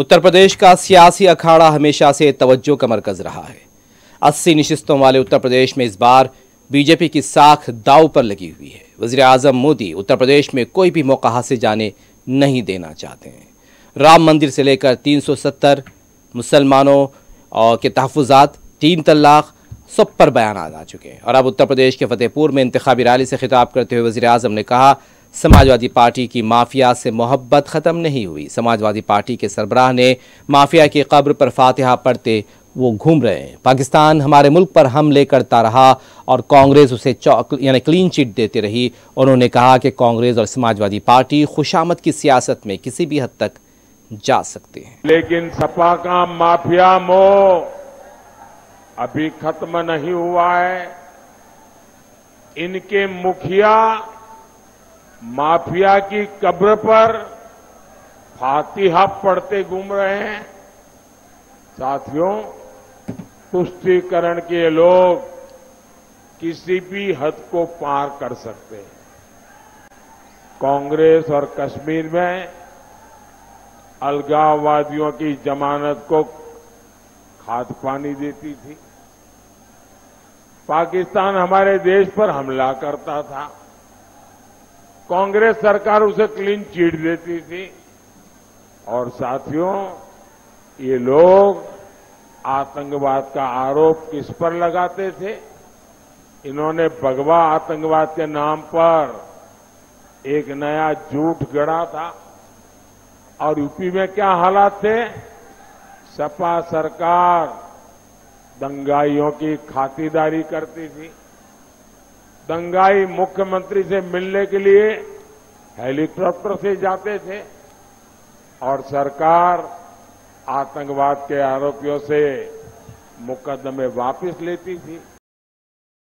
उत्तर प्रदेश का सियासी अखाड़ा हमेशा से तवज्जो का मरकज रहा है। 80 नशिस्तों वाले उत्तर प्रदेश में इस बार बीजेपी की साख दाव पर लगी हुई है। वज़ीर आज़म मोदी उत्तर प्रदेश में कोई भी मौका हाथ से जाने नहीं देना चाहते हैं। राम मंदिर से लेकर 370, मुसलमानों के तहफ़्फ़ुज़ात, 3 तलाक़, सब पर बयान आ चुके हैं। और अब उत्तर प्रदेश के फतेहपुर में इंतखाबी रैली से खिताब करते हुए वज़ीर आज़म ने कहा, समाजवादी पार्टी की माफिया से मोहब्बत ख़त्म नहीं हुई। समाजवादी पार्टी के सरबराह ने माफिया की कब्र पर फातिहा पढ़ते वो घूम रहे हैं। पाकिस्तान हमारे मुल्क पर हमले करता रहा और कांग्रेस उसे क्लीन चिट देते रही। उन्होंने कहा कि कांग्रेस और समाजवादी पार्टी खुशामद की सियासत में किसी भी हद तक जा सकते हैं, लेकिन सपा का माफिया मोह अभी खत्म नहीं हुआ है। इनके मुखिया माफिया की कब्र पर फातिहा पढ़ते घूम रहे हैं। साथियों, तुष्टीकरण के लोग किसी भी हद को पार कर सकते हैं। कांग्रेस और कश्मीर में अलगाववादियों की जमानत को खाद पानी देती थी। पाकिस्तान हमारे देश पर हमला करता था, कांग्रेस सरकार उसे क्लीन चिट देती थी। और साथियों, ये लोग आतंकवाद का आरोप किस पर लगाते थे? इन्होंने भगवा आतंकवाद के नाम पर एक नया झूठ गढ़ा था। और यूपी में क्या हालात थे? सपा सरकार दंगाइयों की खातिरदारी करती थी। दंगाई मुख्यमंत्री से मिलने के लिए हेलीकॉप्टर से जाते थे और सरकार आतंकवाद के आरोपियों से मुकदमे वापस लेती थी।